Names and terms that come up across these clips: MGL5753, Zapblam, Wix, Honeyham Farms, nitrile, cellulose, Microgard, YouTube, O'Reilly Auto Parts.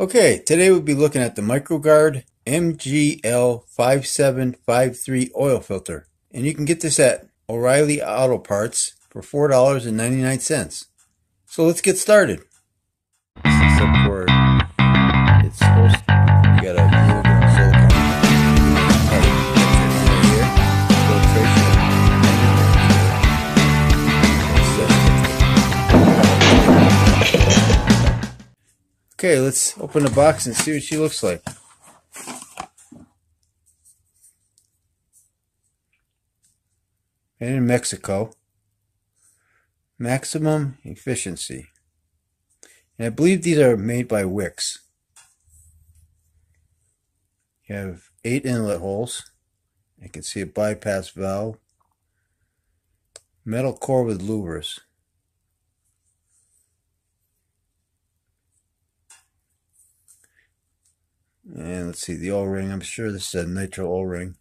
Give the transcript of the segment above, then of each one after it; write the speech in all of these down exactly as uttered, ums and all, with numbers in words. Okay, today we'll be looking at the Microgard M G L five seven five three oil filter. And you can get this at O'Reilly Auto Parts for four dollars and ninety-nine cents. So let's get started. Except for it's supposed to, you gotta move the silicone right here. Filtration. Okay, let's open the box and see what she looks like. And in Mexico, maximum efficiency. And I believe these are made by Wix. You have eight inlet holes. You can see a bypass valve. Metal core with louvers. And let's see, the O-ring. I'm sure this is a nitrile O-ring.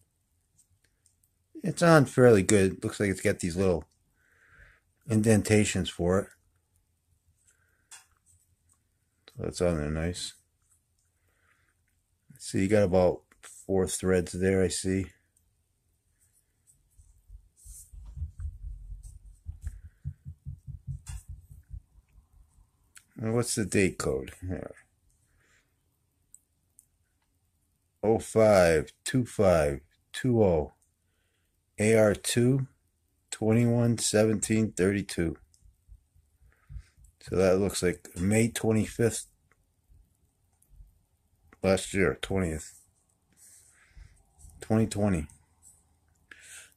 It's on fairly good. It looks like it's got these little indentations for it. So that's on there nice. So you got about four threads there, I see. And what's the date code? Here. oh five twenty-five twenty. A R two twenty-one seventeen thirty-two. So that looks like May twenty-fifth last year, twentieth twenty twenty.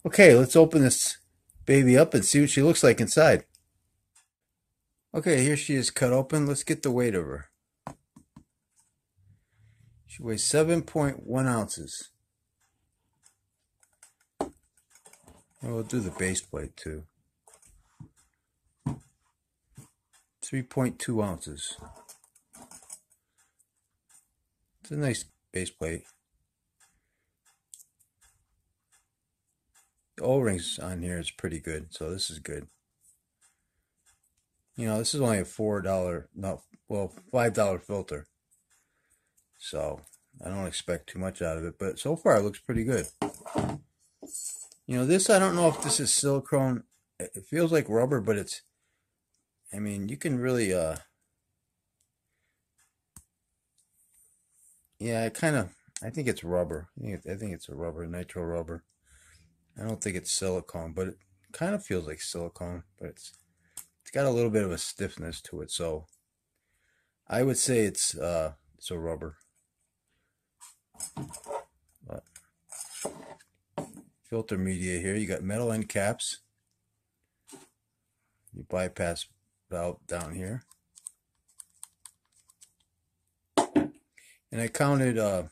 Okay, let's open this baby up and see what she looks like inside. Okay, here she is cut open. Let's get the weight of her. She weighs seven point one ounces. We'll do the base plate too. three point two ounces. It's a nice base plate. The O-rings on here is pretty good, so this is good. You know, this is only a four dollar, no, well, five dollar filter. So I don't expect too much out of it, but so far it looks pretty good. You know, this, I don't know if this is silicone. It feels like rubber, but it's, I mean, you can really, uh, yeah, I kind of, I think it's rubber. I think, it, I think it's a rubber, nitrile rubber. I don't think it's silicone, but it kind of feels like silicone, but it's, it's got a little bit of a stiffness to it. So I would say it's, uh, it's a rubber. But filter media here, you got metal end caps, your bypass valve down here, and I counted uh,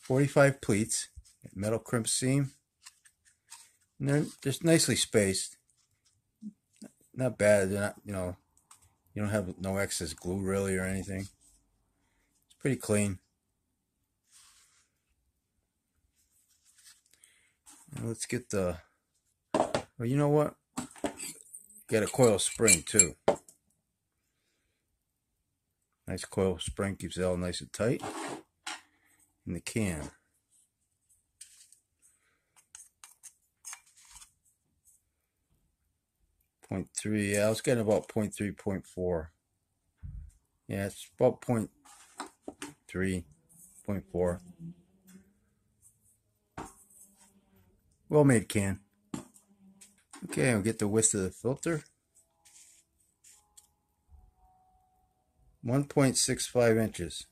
forty-five pleats, metal crimp seam, and they're just nicely spaced, not bad. They're not, you know, you don't have no excess glue really or anything. It's pretty clean. Let's get the, well, you know what? Got a coil spring too. Nice coil spring, keeps it all nice and tight. And the can. point three, yeah, I was getting about point three, point four. Yeah, it's about point three, point four. Well-made can. Okay, I'll get the width of the filter. one point six five inches.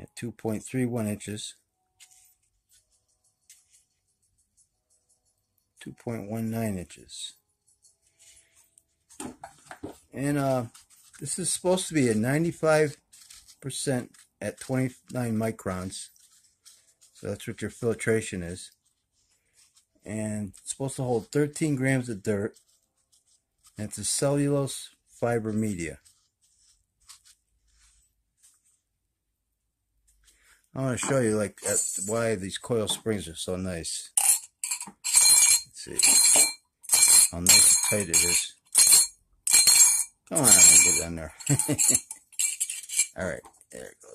At two point three one inches. two point one nine inches. And uh, this is supposed to be a ninety-five percent at twenty-nine microns, so that's what your filtration is, and it's supposed to hold thirteen grams of dirt, and it's a cellulose fiber media. I want to show you like at, why these coil springs are so nice. Let's see how nice and tight it is. Come on, get it on there. All right, there it goes.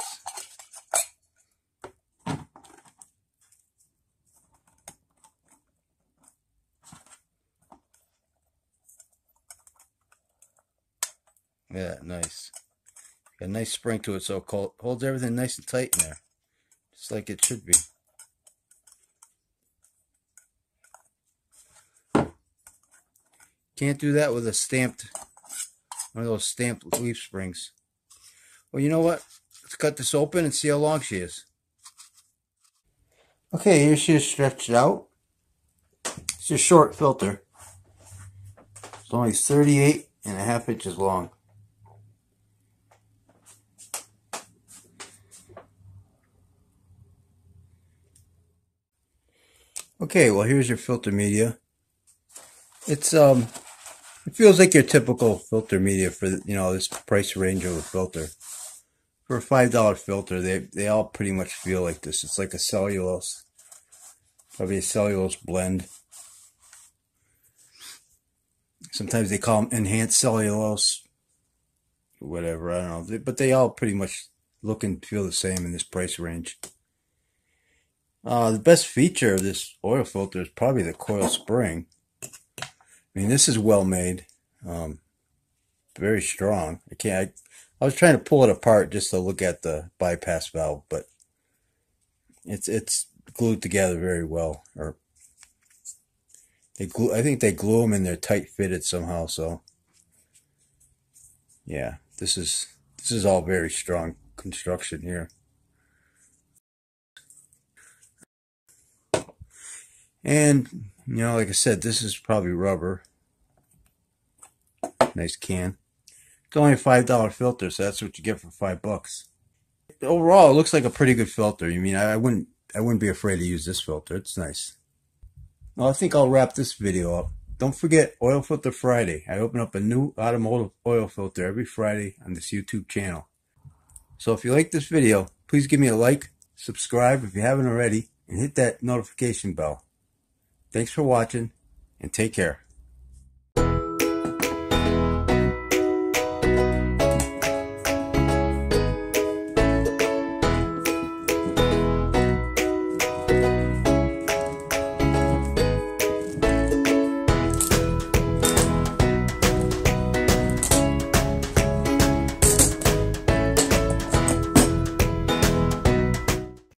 Yeah, nice. Got a nice spring to it, so it holds everything nice and tight in there, just like it should be. Can't do that with a stamped, one of those stamped leaf springs. Well, you know what? Let's cut this open and see how long she is. Okay, here she is stretched out. It's a short filter. It's only thirty-eight and a half inches long. Okay, well, here's your filter media. It's um, it feels like your typical filter media for, you know, this price range of a filter. For a five dollar filter, they they all pretty much feel like this. It's like a cellulose, probably a cellulose blend. Sometimes they call them enhanced cellulose, or whatever, I don't know. But they all pretty much look and feel the same in this price range. Uh, the best feature of this oil filter is probably the coil spring. I mean, this is well made, um, very strong. I can't. I, I was trying to pull it apart just to look at the bypass valve, but it's it's glued together very well. Or they glue. I think they glue them in. They're tight fitted somehow. So yeah, this is this is all very strong construction here. And, you know, like I said, this is probably rubber. Nice can. It's only a five dollar filter, so that's what you get for five bucks. Overall, it looks like a pretty good filter. You mean, I wouldn't, I wouldn't be afraid to use this filter. It's nice. Well, I think I'll wrap this video up. Don't forget, Oil Filter Friday. I open up a new automotive oil filter every Friday on this YouTube channel. So if you like this video, please give me a like, subscribe if you haven't already, and hit that notification bell. Thanks for watching, and take care.